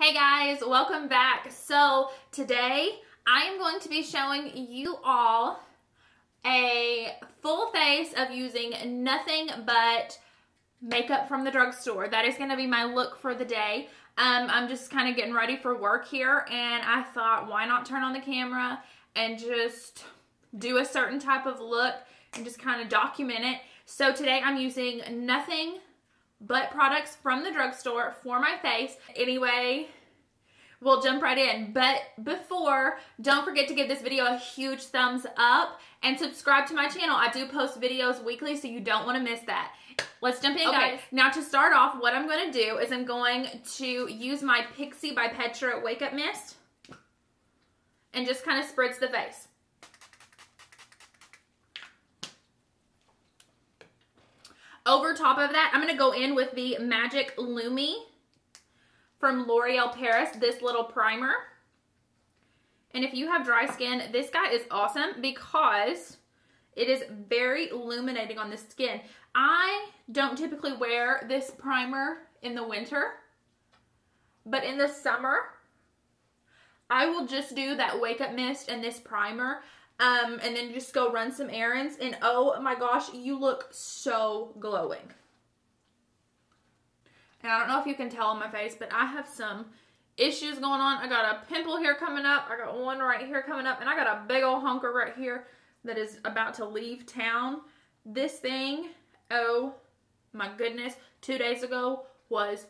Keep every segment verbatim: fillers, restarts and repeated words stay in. Hey guys, welcome back. So today I am going to be showing you all a full face of using nothing but makeup from the drugstore. That is going to be my look for the day. Um, I'm just kind of getting ready for work here, and I thought, why not turn on the camera and just do a certain type of look and just kind of document it. So today I'm using nothing but products from the drugstore for my face. Anyway, we'll jump right in. But before, don't forget to give this video a huge thumbs up and subscribe to my channel. I do post videos weekly, so you don't want to miss that. Let's jump in, okay, guys. Now, to start off, what I'm going to do is I'm going to use my Pixi by Petra Wake Up Mist and just kind of spritz the face. Over top of that, I'm going to go in with the Magic Lumi from L'Oreal Paris, this little primer. And if you have dry skin, this guy is awesome because it is very illuminating on the skin. I don't typically wear this primer in the winter, but in the summer, I will just do that Wake Up Mist and this primer. Um, and then just go run some errands, and oh my gosh, you look so glowing. And I don't know if you can tell on my face, but I have some issues going on. I got a pimple here coming up, I got one right here coming up, and I got a big old hunker right here that is about to leave town. This thing, oh my goodness, two days ago was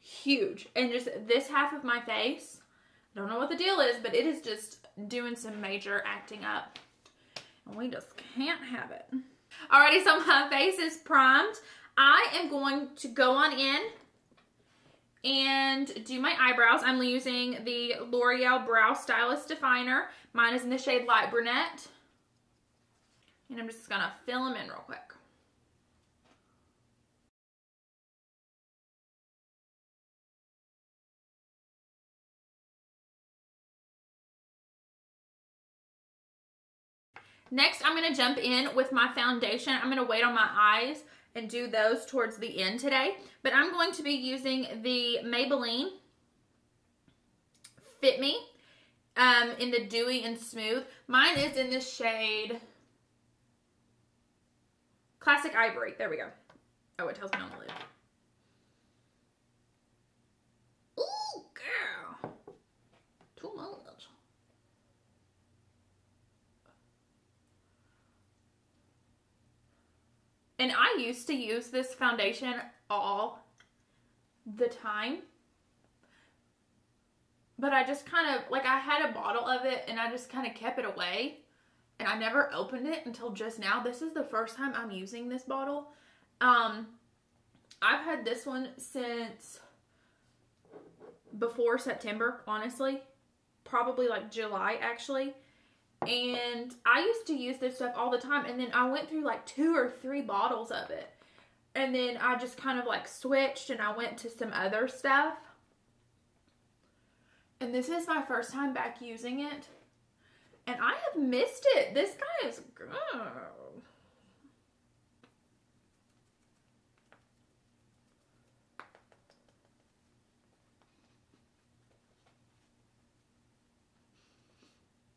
huge. And just this half of my face, I don't know what the deal is, but it is just doing some major acting up, and we just can't have it. Alrighty, so my face is primed. I am going to go on in and do my eyebrows. I'm using the L'Oreal Brow Stylist Definer. Mine is in the shade Light Brunette, and I'm just gonna fill them in real quick. Next, I'm going to jump in with my foundation. I'm going to wait on my eyes and do those towards the end today. But I'm going to be using the Maybelline Fit Me um, in the Dewy and Smooth. Mine is in the shade Classic Ivory. There we go. Oh, it tells me on the lid. Ooh, girl. Too much. And I used to use this foundation all the time, but I just kind of, like, I had a bottle of it and I just kind of kept it away, and I never opened it until just now. This is the first time I'm using this bottle. Um, I've had this one since before September, honestly, probably like July actually. And I used to use this stuff all the time, and then I went through like two or three bottles of it, and then I just kind of like switched and I went to some other stuff, and this is my first time back using it, and I have missed it. This guy is good.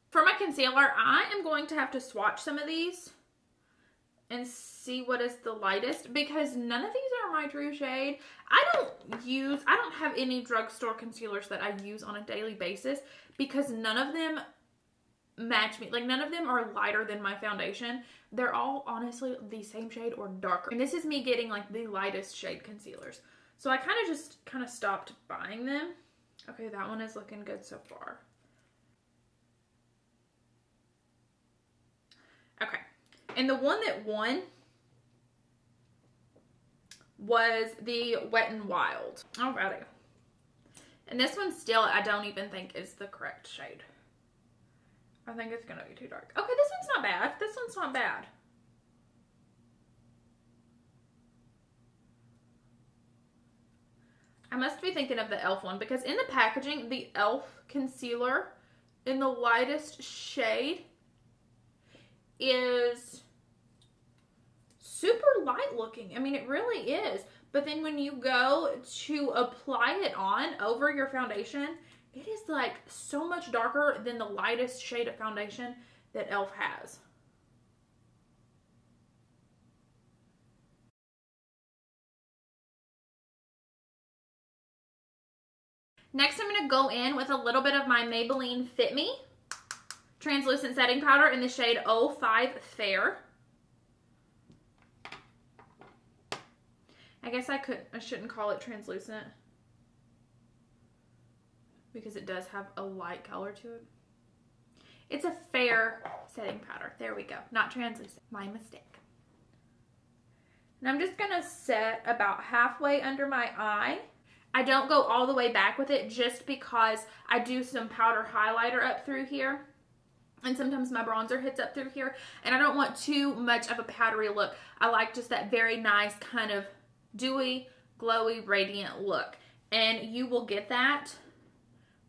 For my concealer, I am going to have to swatch some of these and see what is the lightest, because none of these are my true shade. I don't use, I don't have any drugstore concealers that I use on a daily basis because none of them match me. Like, none of them are lighter than my foundation. They're all honestly the same shade or darker. And this is me getting like the lightest shade concealers. So I kind of just kind of stopped buying them. Okay, that one is looking good so far. Okay, and the one that won was the Wet n Wild. Alrighty. And this one still, I don't even think is the correct shade. I think it's gonna be too dark. Okay, this one's not bad. This one's not bad. I must be thinking of the e l f one, because in the packaging, the e l f concealer in the lightest shade is super light looking. I mean, it really is, But then when you go to apply it on over your foundation, it is like so much darker than the lightest shade of foundation that e l f has. Next, I'm going to go in with a little bit of my Maybelline Fit Me translucent setting powder in the shade oh five Fair. I guess I could, I shouldn't call it translucent because it does have a light color to it. It's a fair setting powder. There we go. Not translucent. My mistake. And I'm just going to set about halfway under my eye. I don't go all the way back with it just because I do some powder highlighter up through here. And sometimes my bronzer hits up through here. And I don't want too much of a powdery look. I like just that very nice kind of dewy, glowy, radiant look. And you will get that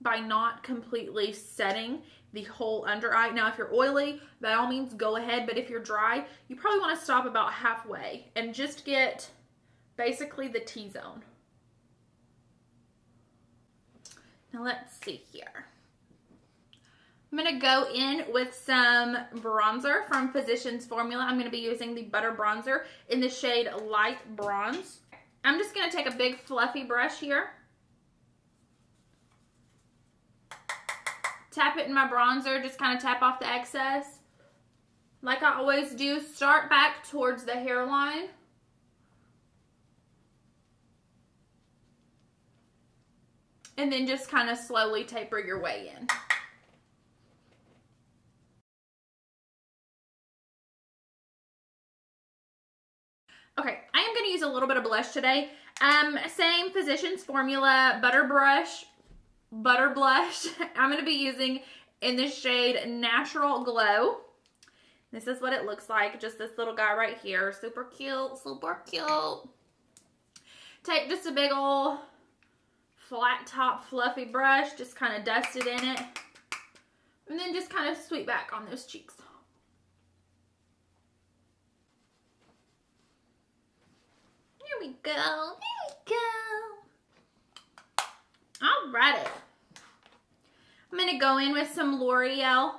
by not completely setting the whole under eye. Now, if you're oily, by all means, go ahead. But if you're dry, you probably want to stop about halfway and just get basically the T-zone. Now, let's see here. I'm going to go in with some bronzer from Physicians Formula. I'm going to be using the Butter Bronzer in the shade Light Bronze. I'm just going to take a big fluffy brush here. Tap it in my bronzer, just kind of tap off the excess. Like I always do, start back towards the hairline. And then just kind of slowly taper your way in. Okay, I am going to use a little bit of blush today. Um, same Physicians Formula Butter Brush, Butter Blush. I'm going to be using in the shade Natural Glow. This is what it looks like, just this little guy right here. Super cute, super cute. Take just a big old flat top fluffy brush, just kind of dust it in it. And then just kind of sweep back on those cheeks. There we go, there we go. Alrighty. I'm gonna go in with some L'Oreal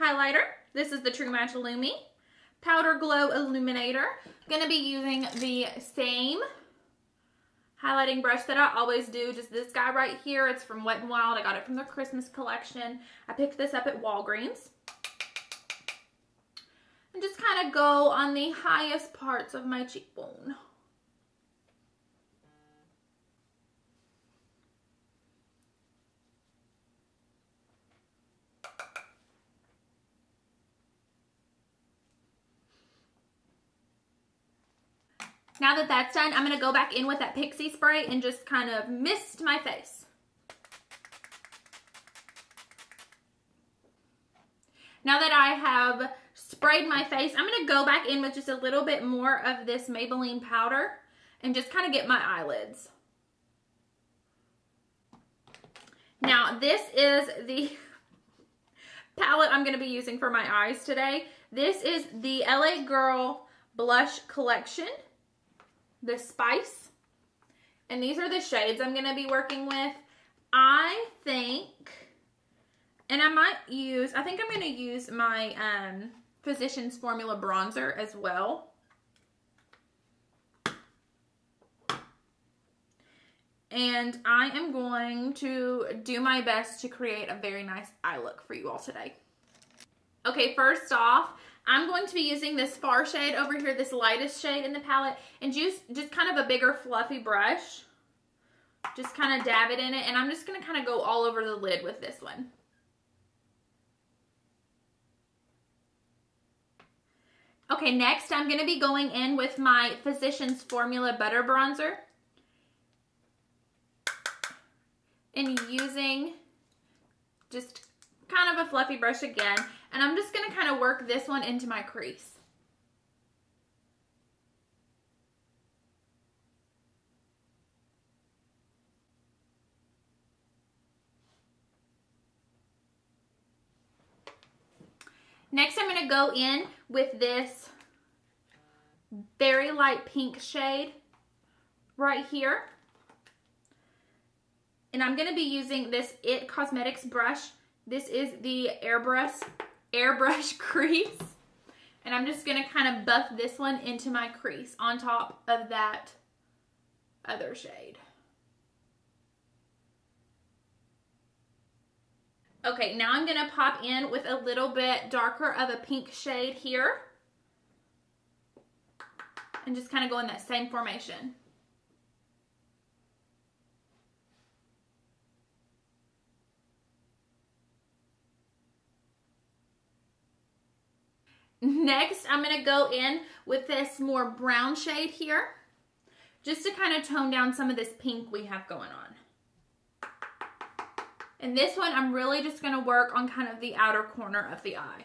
highlighter. This is the True Match Lumi Powder Glow Illuminator. I'm gonna be using the same highlighting brush that I always do, just this guy right here. It's from Wet n Wild. I got it from their Christmas collection. I picked this up at Walgreens. And just kind of go on the highest parts of my cheekbone. Now that that's done, I'm going to go back in with that Pixi spray and just kind of mist my face. Now that I have sprayed my face, I'm going to go back in with just a little bit more of this Maybelline powder and just kind of get my eyelids. Now, this is the palette I'm going to be using for my eyes today. This is the L A Girl Blush Collection, the Spice, and these are the shades I'm going to be working with. I think, and I might use, I think I'm going to use my um, Physicians Formula bronzer as well. And I am going to do my best to create a very nice eye look for you all today. Okay, first off, I'm going to be using this far shade over here, this lightest shade in the palette, and just, just kind of a bigger fluffy brush. Just kind of dab it in it, and I'm just going to kind of go all over the lid with this one. Okay, next I'm going to be going in with my Physicians Formula Butter Bronzer and using just kind of a fluffy brush again. And I'm just going to kind of work this one into my crease. Next, I'm going to go in with this very light pink shade right here. And I'm going to be using this It Cosmetics brush. This is the airbrush, airbrush crease. And I'm just going to kind of buff this one into my crease on top of that other shade. Okay, now I'm going to pop in with a little bit darker of a pink shade here. And just kind of go in that same formation. Next, I'm going to go in with this more brown shade here, just to kind of tone down some of this pink we have going on. And this one, I'm really just going to work on kind of the outer corner of the eye.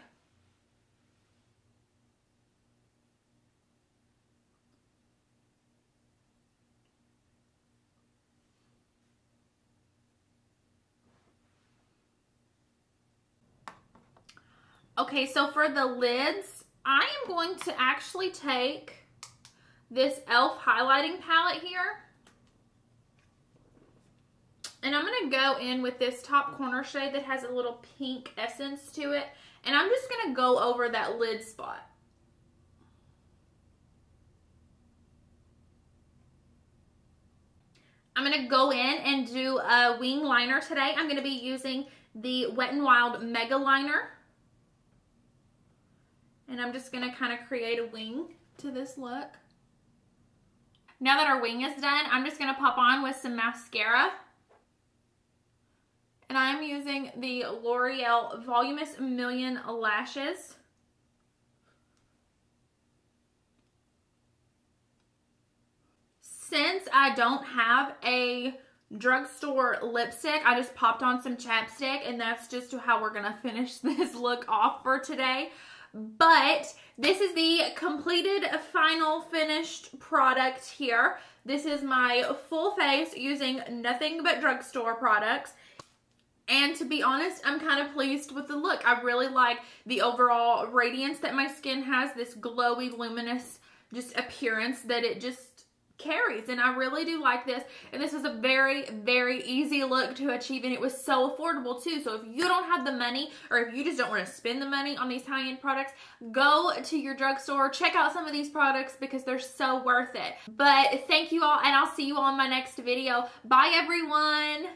Okay, so for the lids, I am going to actually take this e l f highlighting palette here. And I'm going to go in with this top corner shade that has a little pink essence to it. And I'm just going to go over that lid spot. I'm going to go in and do a wing liner today. I'm going to be using the Wet n Wild Mega Liner. And I'm just going to kind of create a wing to this look. Now that our wing is done, I'm just going to pop on with some mascara. And I'm using the L'Oreal Voluminous Million Lashes. Since I don't have a drugstore lipstick, I just popped on some chapstick, and that's just how we're going to finish this look off for today. But this is the completed final finished product here. This is my full face using nothing but drugstore products. And to be honest, I'm kind of pleased with the look. I really like the overall radiance that my skin has, this glowy, luminous just appearance that it just carries. And I really do like this. And this was a very, very easy look to achieve. And it was so affordable too. So if you don't have the money, or if you just don't want to spend the money on these high-end products, go to your drugstore, check out some of these products because they're so worth it. But thank you all, and I'll see you all in my next video. Bye, everyone.